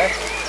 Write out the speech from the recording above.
Whoop whoop!